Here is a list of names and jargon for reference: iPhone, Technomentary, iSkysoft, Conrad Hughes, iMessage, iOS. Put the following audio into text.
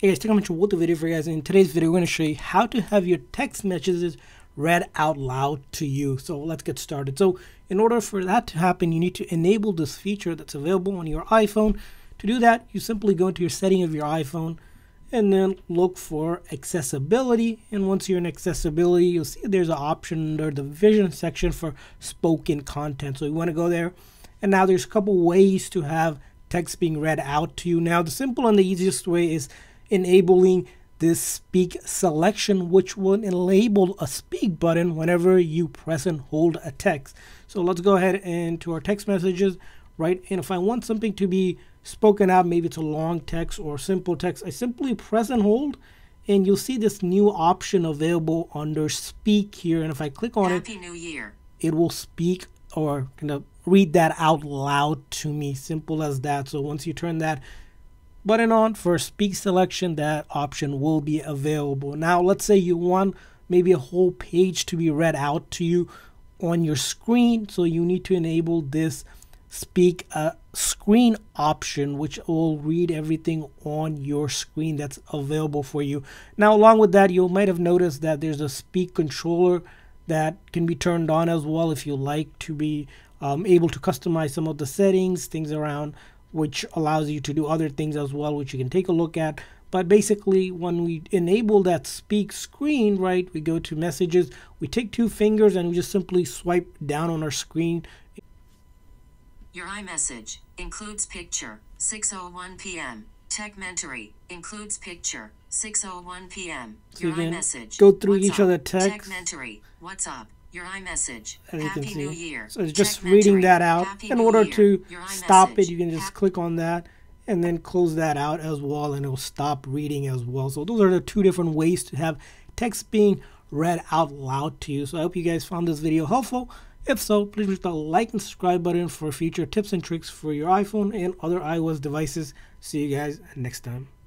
Hey guys, Technomentary with the video for you guys. In today's video, we're going to show you how to have your text messages read out loud to you. So let's get started. So in order for that to happen, you need to enable this feature that's available on your iPhone. To do that, you simply go into your setting of your iPhone and then look for accessibility. And once you're in accessibility, you'll see there's an option under the vision section for spoken content. So you want to go there. And now there's a couple ways to have text being read out to you. Now the simple and the easiest way is enabling this speak selection, which will enable a speak button whenever you press and hold a text. So let's go ahead and to our text messages, right? And if I want something to be spoken out, maybe it's a long text or simple text, I simply press and hold, and you'll see this new option available under speak here. And if I click on Happy New Year, it will speak or kind of read that out loud to me. Simple as that. So once you turn that button on for speak selection, that option will be available. Now let's say you want maybe a whole page to be read out to you on your screen, so you need to enable this speak screen option, which will read everything on your screen that's available for you. Now along with that, you might have noticed that there's a speak controller that can be turned on as well if you like to be able to customize some of the settings, things around, which allows you to do other things as well, which you can take a look at. But basically, when we enable that speak screen, right, we go to messages, we take two fingers and we just simply swipe down on our screen. Your iMessage includes picture, 6:01 p.m. Technomentary includes picture, 6:01 p.m. Your iMessage. Go through each of the text. Technomentary, what's up? Your iMessage, Happy New Year. So it's just reading that out. In order to stop it, you can just click on that and then close that out as well, and it'll stop reading as well. So those are the two different ways to have text being read out loud to you. So I hope you guys found this video helpful. If so, please hit the like and subscribe button for future tips and tricks for your iPhone and other iOS devices. See you guys next time.